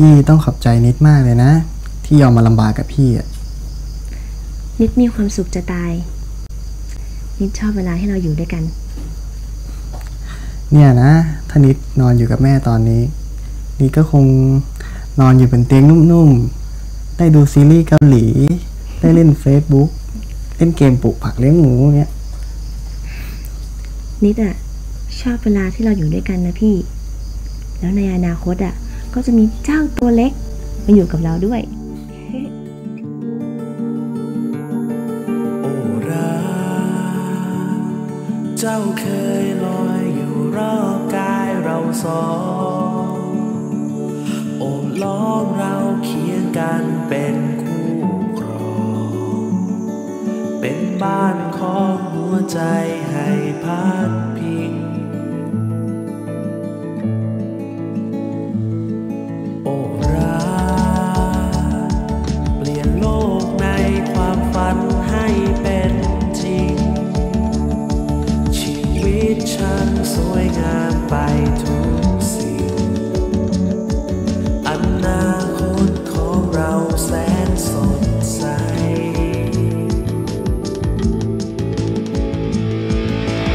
พี่ต้องขอบใจนิดมากเลยนะที่ยอมมาลำบากกับพี่อะนิดมีความสุขจะตายนิดชอบเวลาให้เราอยู่ด้วยกันเนี่ยนะถ้านิดนอนอยู่กับแม่ตอนนี้นิดก็คงนอนอยู่บนเตียงนุ่มๆได้ดูซีรีส์เกาหลีได้เล่น Facebook เล่นเกมปลูกผักเลี้ยงหมูเนี่ยนิดอะชอบเวลาที่เราอยู่ด้วยกันนะพี่แล้วในอนาคตอะก็จะมีเจ้าตัวเล็กมาอยู่กับเราด้วยโอ้รักเจ้าเคยลอยอยู่รอบกายเราสองโอบล้อมเราเคียงกันเป็นคู่ครองเป็นบ้านของหัวใจให้พัดพิงสวยงามไปทุกสิ่งอนาคตของเราแสนสดใส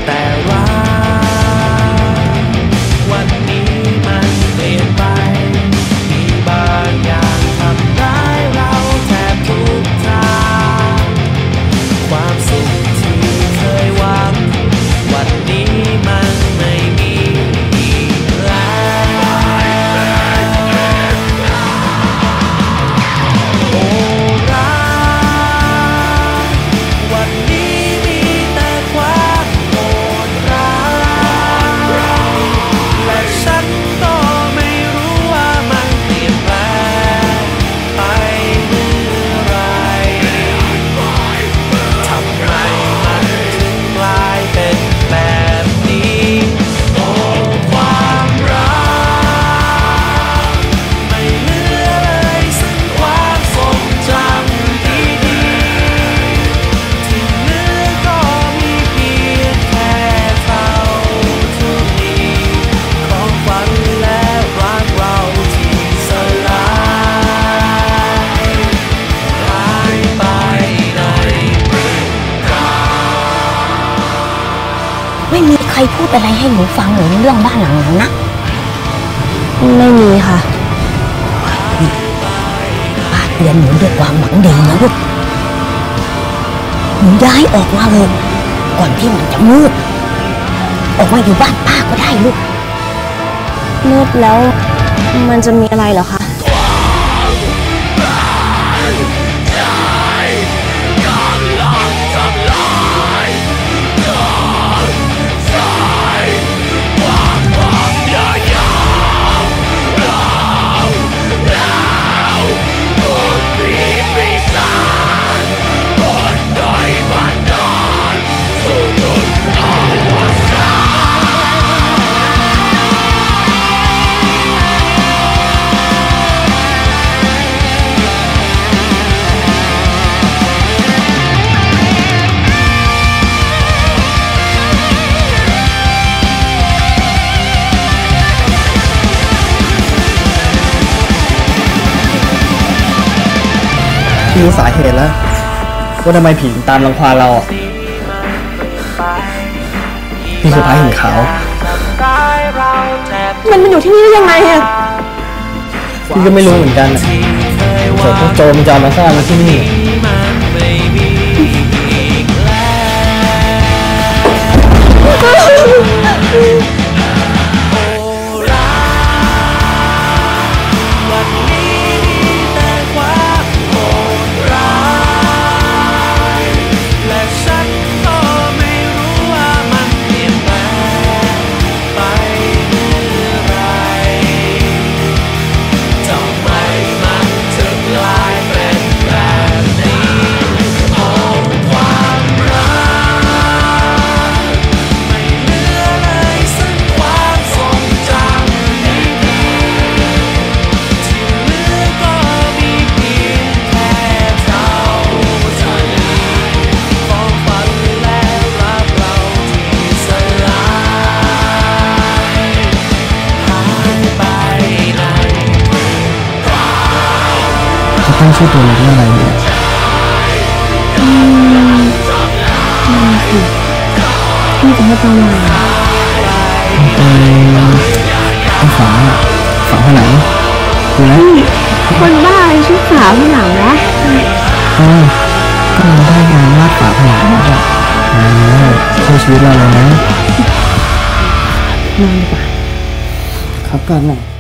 แต่ว่าวันนี้มันเปลี่ยนไปมีบางอย่างทำร้ายเราแทบทุกทางความสุขที่เคยหวังวันนี้มันใครพูดอะไรให้หนูฟังหรือเรื่องบ้านหลังนั้นนะไม่มีค่ะป้าเตือนหนูด้วยความหวังดีนะลูกหนูย้ายออกมาเลยก่อนที่มันจะมืดออกมาอยู่บ้านป้าก็ได้ลูกมืดแล้วมันจะมีอะไรเหรอคะรู้สาเหตุแล้วว่าทำไมผีตามรังควานเราอ่ะพี่สุภาหินขาวมันอยู่ที่นี่ได้ยังไงอ่ะพี่ก็ไม่รู้เหมือนกันแต่พวกโจรมันจะมาสร้างมาที่นี่ ตั้งชื่อตัวเล็กว่าอะไรเนี่ยนี่จะให้ปลาอะไรเป็นฝาผนังดูนะคนบ้าชื่อฝาผนังนะก็เราได้งานวาดฝาผนังนะช่วยชีวิตเราเลยนะครับก่อนหน่อย